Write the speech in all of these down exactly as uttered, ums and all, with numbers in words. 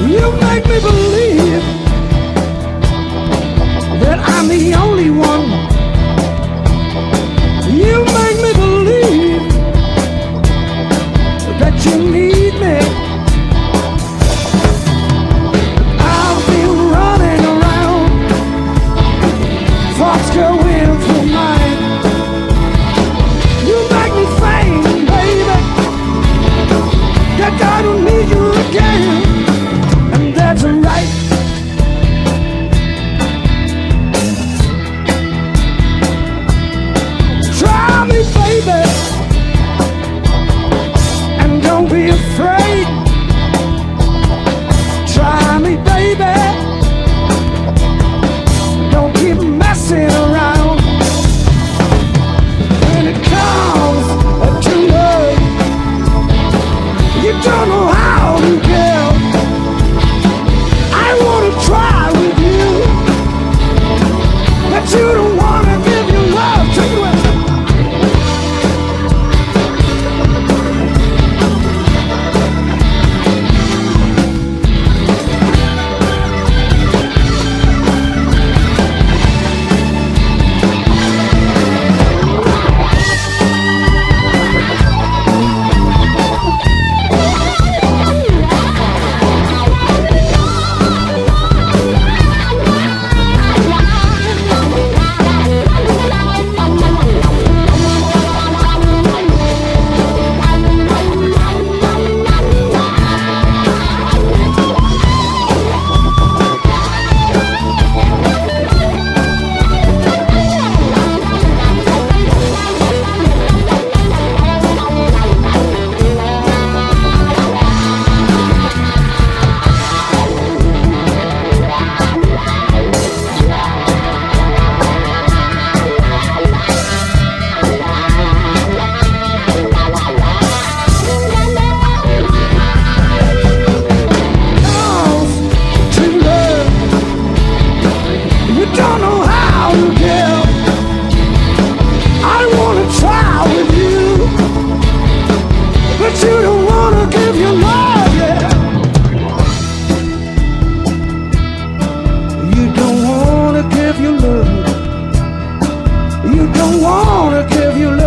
You make me believe that I'm the only one. You make me believe that you need me. I've been running around, thoughts going through mine. You make me think, baby, that I don't need you again. That's right. Try me, baby, and don't be afraid. Try me, baby, don't keep messing around. When it comes to love, you don't know how to get. You don't wanna give your love. Take it away.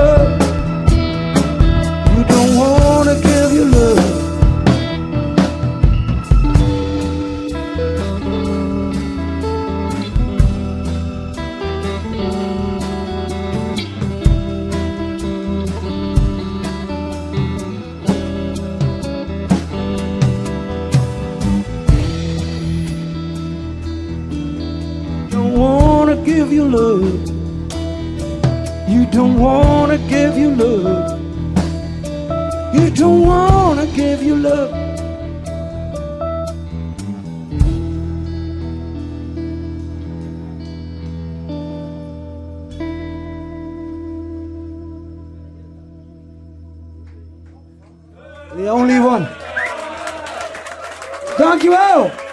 Give you love. You don't wanna give you love. You don't wanna give you love. The only one. Thank you all.